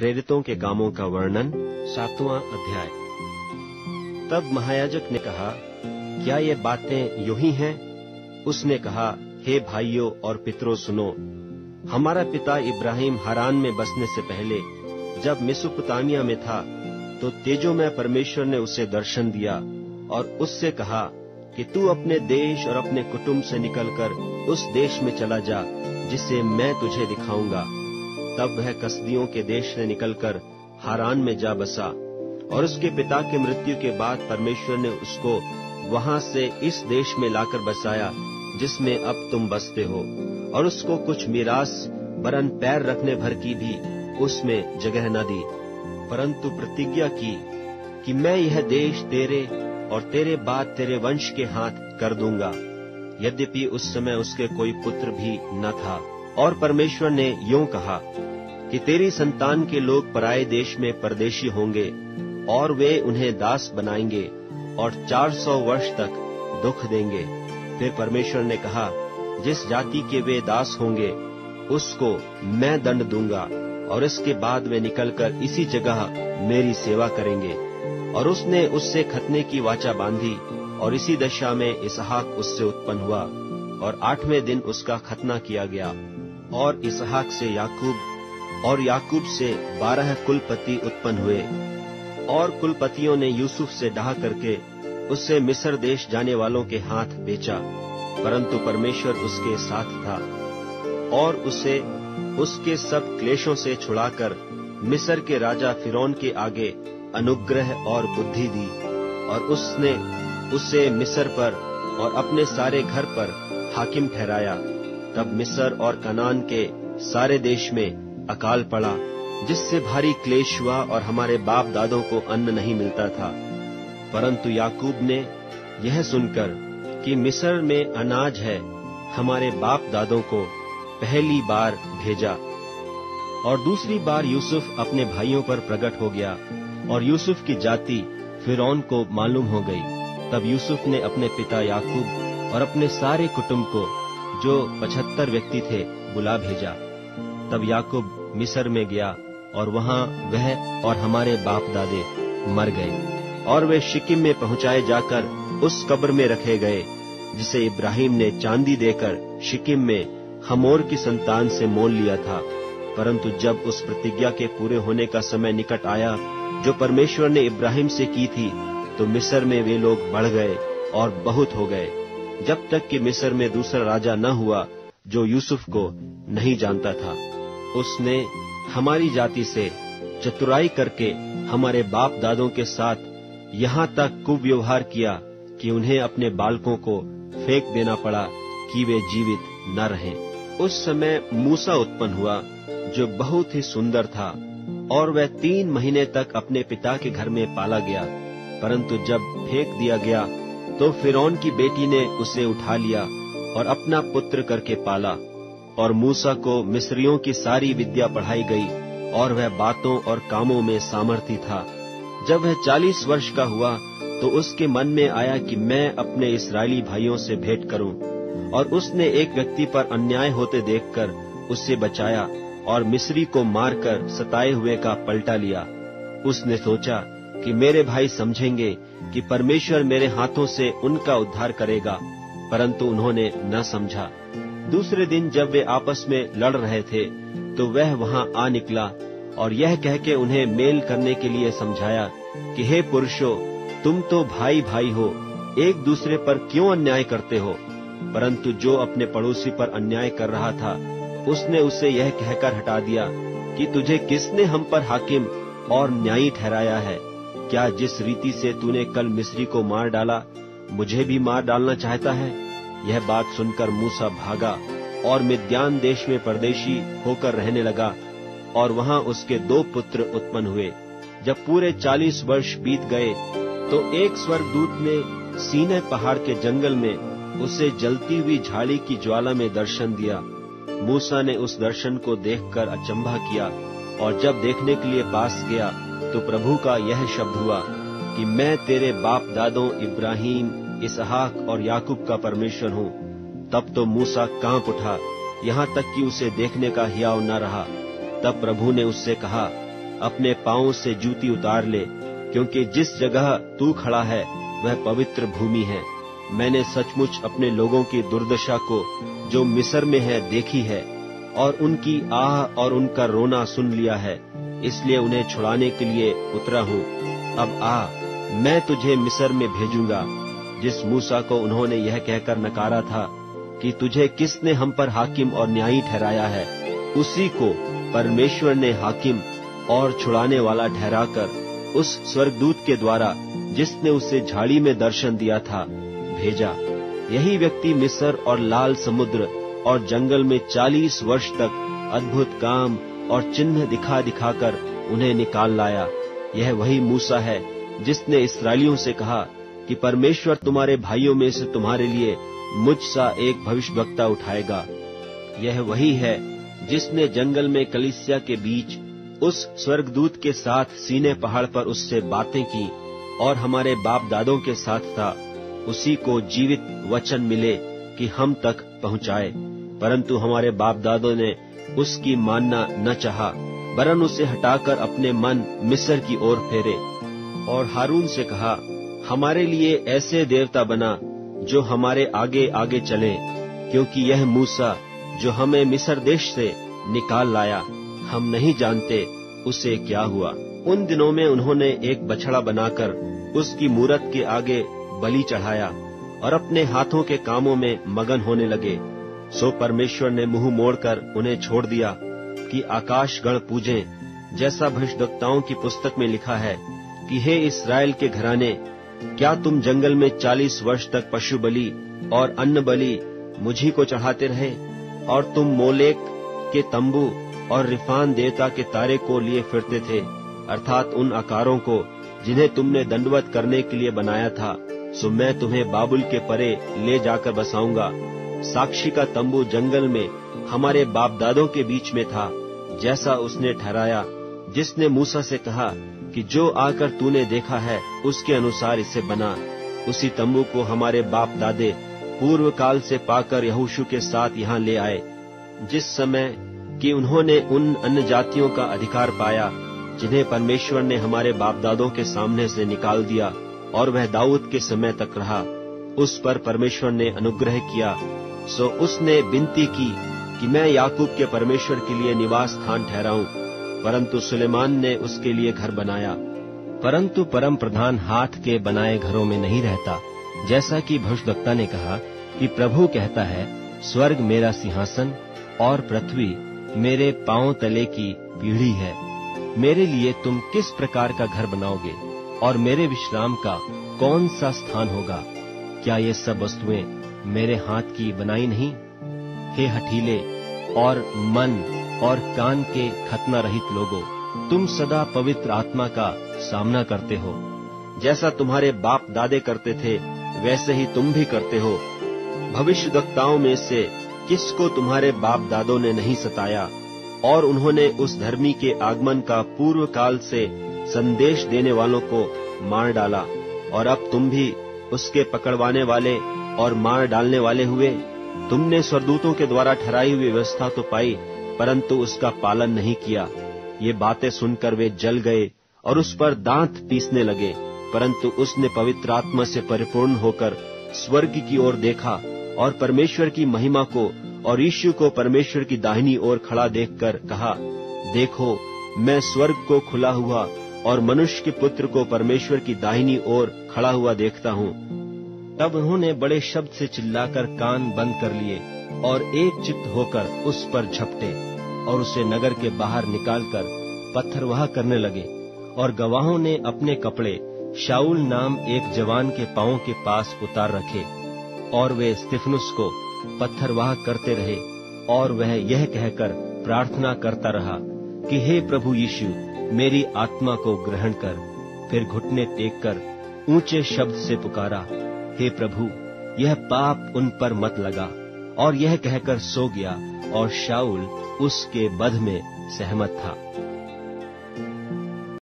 प्रेरितों के कामों का वर्णन, 7वां अध्याय। तब महायाजक ने कहा, क्या ये बातें यूं ही हैं? उसने कहा, हे भाइयों और पितरों सुनो, हमारा पिता इब्राहिम हारान में बसने से पहले जब मिसोपतामिया में था तो तेजो में परमेश्वर ने उसे दर्शन दिया और उससे कहा कि तू अपने देश और अपने कुटुंब से निकलकर उस देश में चला जा जिसे मैं तुझे दिखाऊंगा। तब वह कसदियों के देश से निकलकर हारान में जा बसा और उसके पिता के मृत्यु के बाद परमेश्वर ने उसको वहां से इस देश में लाकर बसाया जिसमें अब तुम बसते हो, और उसको कुछ मीरास वरन पैर रखने भर की भी उसमें जगह न दी, परंतु प्रतिज्ञा की कि मैं यह देश तेरे और तेरे बाद तेरे वंश के हाथ कर दूंगा। यद्यपि उस समय उसके कोई पुत्र भी न था, और परमेश्वर ने यों कहा कि तेरी संतान के लोग पराये देश में परदेशी होंगे और वे उन्हें दास बनाएंगे और 400 वर्ष तक दुख देंगे। फिर परमेश्वर ने कहा, जिस जाति के वे दास होंगे उसको मैं दंड दूंगा और इसके बाद वे निकलकर इसी जगह मेरी सेवा करेंगे। और उसने उससे खतने की वाचा बांधी और इसी दशा में इसहाक उससे उत्पन्न हुआ और 8वें दिन उसका खतना किया गया। और इसहाक से याकूब और याकूब से 12 कुलपति उत्पन्न हुए, और कुलपतियों ने यूसुफ से डाह करके उससे मिस्र देश जाने वालों के हाथ बेचा, परंतु परमेश्वर उसके साथ था और उसे उसके सब क्लेशों से छुड़ाकर मिस्र के राजा फिरौन के आगे अनुग्रह और बुद्धि दी, और उसने उसे मिस्र पर और अपने सारे घर पर हाकिम ठहराया। तब मिस्र और कनान के सारे देश में अकाल पड़ा जिससे भारी क्लेश हुआ और हमारे बाप दादों को अन्न नहीं मिलता था। परंतु याकूब ने यह सुनकर कि मिस्र में अनाज है, हमारे बाप दादों को पहली बार भेजा। और दूसरी बार यूसुफ अपने भाइयों पर प्रकट हो गया और यूसुफ की जाति फिरौन को मालूम हो गई। तब यूसुफ ने अपने पिता याकूब और अपने सारे कुटुंब को, जो 75 व्यक्ति थे, बुला भेजा। तब याकूब मिस्र में गया और वहां वह और हमारे बाप दादे मर गए, और वे शिकिम में पहुंचाए जाकर उस कब्र में रखे गए जिसे इब्राहिम ने चांदी देकर शिकिम में हमोर की संतान से मोल लिया था। परंतु जब उस प्रतिज्ञा के पूरे होने का समय निकट आया जो परमेश्वर ने इब्राहिम से की थी, तो मिस्र में वे लोग बढ़ गए और बहुत हो गए, जब तक कि मिस्र में दूसरा राजा न हुआ जो यूसुफ को नहीं जानता था। उसने हमारी जाति से चतुराई करके हमारे बाप दादों के साथ यहाँ तक कुव्यवहार किया कि उन्हें अपने बालकों को फेंक देना पड़ा कि वे जीवित न रहें। उस समय मूसा उत्पन्न हुआ जो बहुत ही सुंदर था, और वह 3 महीने तक अपने पिता के घर में पाला गया, परंतु जब फेंक दिया गया तो फिरौन की बेटी ने उसे उठा लिया और अपना पुत्र करके पाला। और मूसा को मिस्रियों की सारी विद्या पढ़ाई गई, और वह बातों और कामों में सामर्थी था। जब वह 40 वर्ष का हुआ तो उसके मन में आया कि मैं अपने इस्राएली भाइयों से भेंट करूं, और उसने एक व्यक्ति पर अन्याय होते देखकर उससे बचाया और मिस्री को मारकर सताए हुए का पलटा लिया। उसने सोचा कि मेरे भाई समझेंगे कि परमेश्वर मेरे हाथों से उनका उद्धार करेगा, परंतु उन्होंने न समझा। दूसरे दिन जब वे आपस में लड़ रहे थे तो वह वहां आ निकला और यह कहके उन्हें मेल करने के लिए समझाया कि हे पुरुषों, तुम तो भाई भाई हो, एक दूसरे पर क्यों अन्याय करते हो? परंतु जो अपने पड़ोसी पर अन्याय कर रहा था उसने उसे यह कहकर हटा दिया कि तुझे किसने हम पर हाकिम और न्यायी ठहराया है? क्या जिस रीति से तूने कल मिस्री को मार डाला मुझे भी मार डालना चाहता है? यह बात सुनकर मूसा भागा और मिद्यान देश में परदेशी होकर रहने लगा, और वहां उसके 2 पुत्र उत्पन्न हुए। जब पूरे 40 वर्ष बीत गए तो एक स्वर्गदूत ने सीने पहाड़ के जंगल में उसे जलती हुई झाड़ी की ज्वाला में दर्शन दिया। मूसा ने उस दर्शन को देखकर अचंभा किया, और जब देखने के लिए पास गया तो प्रभु का यह शब्द हुआ कि मैं तेरे बाप दादों इब्राहिम, इसहाक और याकूब का परमेश्वर हूँ। तब तो मूसा कांप उठा, यहाँ तक कि उसे देखने का हियाव न रहा। तब प्रभु ने उससे कहा अपने पाँव से जूती उतार ले, क्योंकि जिस जगह तू खड़ा है वह पवित्र भूमि है। मैंने सचमुच अपने लोगों की दुर्दशा को जो मिस्र में है देखी है, और उनकी आह और उनका रोना सुन लिया है, इसलिए उन्हें छुड़ाने के लिए उतरा हूँ। अब आ, मैं तुझे मिस्र में भेजूंगा। जिस मूसा को उन्होंने यह कहकर नकारा था कि तुझे किसने हम पर हाकिम और न्यायी ठहराया है, उसी को परमेश्वर ने हाकिम और छुड़ाने वाला ठहराकर उस स्वर्गदूत के द्वारा जिसने उसे झाड़ी में दर्शन दिया था भेजा। यही व्यक्ति मिस्र और लाल समुद्र और जंगल में 40 वर्ष तक अद्भुत काम और चिन्ह दिखा दिखाकर उन्हें निकाल लाया। यह वही मूसा है जिसने इस्राएलियों से कहा कि परमेश्वर तुम्हारे भाइयों में से तुम्हारे लिए मुझ सा एक भविष्यवक्ता उठाएगा। यह वही है जिसने जंगल में कलीसिया के बीच उस स्वर्गदूत के साथ सीने पहाड़ पर उससे बातें की और हमारे बाप दादों के साथ था। उसी को जीवित वचन मिले कि हम तक पहुंचाए, परंतु हमारे बाप दादों ने उसकी मानना न चाहा, वरन उसे हटाकर अपने मन मिस्र की ओर फेरे। और हारून से कहा, हमारे लिए ऐसे देवता बना जो हमारे आगे आगे चले, क्योंकि यह मूसा जो हमें मिस्र देश से निकाल लाया, हम नहीं जानते उसे क्या हुआ। उन दिनों में उन्होंने एक बछड़ा बनाकर उसकी मूरत के आगे बलि चढ़ाया और अपने हाथों के कामों में मगन होने लगे। सो परमेश्वर ने मुंह मोड़कर उन्हें छोड़ दिया कि आकाश गण पूजे, जैसा भविष्यद्वक्ताओं की पुस्तक में लिखा है कि हे इस्राएल के घराने, क्या तुम जंगल में 40 वर्ष तक पशु बलि और अन्न बलि मुझी को चढ़ाते रहे, और तुम मोलेक के तंबू और रिफान देवता के तारे को लिए फिरते थे, अर्थात उन आकारों को जिन्हें तुमने दंडवत करने के लिए बनाया था। सो मैं तुम्हें बाबुल के परे ले जाकर बसाऊंगा। साक्षी का तंबू जंगल में हमारे बाप दादों के बीच में था, जैसा उसने ठहराया, जिसने मूसा से कहा कि जो आकर तूने देखा है उसके अनुसार इसे बना। उसी तंबू को हमारे बाप दादे पूर्व काल से पाकर यहोशू के साथ यहाँ ले आए, जिस समय कि उन्होंने उन अन्य जातियों का अधिकार पाया जिन्हें परमेश्वर ने हमारे बाप दादों के सामने से निकाल दिया, और वह दाऊद के समय तक रहा। उस पर परमेश्वर ने अनुग्रह किया। सो उसने विनती की कि मैं याकूब के परमेश्वर के लिए निवास स्थान ठहराऊं, परंतु सुलेमान ने उसके लिए घर बनाया। परंतु परम प्रधान हाथ के बनाए घरों में नहीं रहता, जैसा कि भविष्यद्वक्ता ने कहा कि प्रभु कहता है, स्वर्ग मेरा सिंहासन और पृथ्वी मेरे पांव तले की पीढ़ी है। मेरे लिए तुम किस प्रकार का घर बनाओगे, और मेरे विश्राम का कौन सा स्थान होगा? क्या ये सब वस्तुएं मेरे हाथ की बनाई नहीं? हे हठीले और मन और कान के खतना रहित लोगों, तुम सदा पवित्र आत्मा का सामना करते हो। जैसा तुम्हारे बाप दादे करते थे वैसे ही तुम भी करते हो। भविष्यद्वक्ताओं में से किसको तुम्हारे बाप दादों ने नहीं सताया, और उन्होंने उस धर्मी के आगमन का पूर्व काल से संदेश देने वालों को मार डाला, और अब तुम भी उसके पकड़वाने वाले और मार डालने वाले हुए। तुमने स्वर्गदूतों के द्वारा ठहराई हुई व्यवस्था तो पाई, परंतु उसका पालन नहीं किया। ये बातें सुनकर वे जल गए और उस पर दांत पीसने लगे, परंतु उसने पवित्र आत्मा से परिपूर्ण होकर स्वर्ग की ओर देखा और परमेश्वर की महिमा को और यीशु को परमेश्वर की दाहिनी ओर खड़ा देखकर कहा, देखो मैं स्वर्ग को खुला हुआ और मनुष्य के पुत्र को परमेश्वर की दाहिनी ओर खड़ा हुआ देखता हूँ। तब उन्होंने बड़े शब्द से चिल्लाकर कान बंद कर लिए और एक चित्त होकर उस पर झपटे और उसे नगर के बाहर निकालकर पत्थरवाह करने लगे। और गवाहों ने अपने कपड़े शाऊल नाम एक जवान के पांव के पास उतार रखे, और वे स्टिफनुस को पत्थरवाह करते रहे, और वह यह कहकर प्रार्थना करता रहा कि हे प्रभु यीशु, मेरी आत्मा को ग्रहण कर। फिर घुटने टेक कर ऊंचे शब्द से पुकारा, हे प्रभु, यह पाप उन पर मत लगा, और यह कहकर सो गया। और शाऊल उसके बध में सहमत था।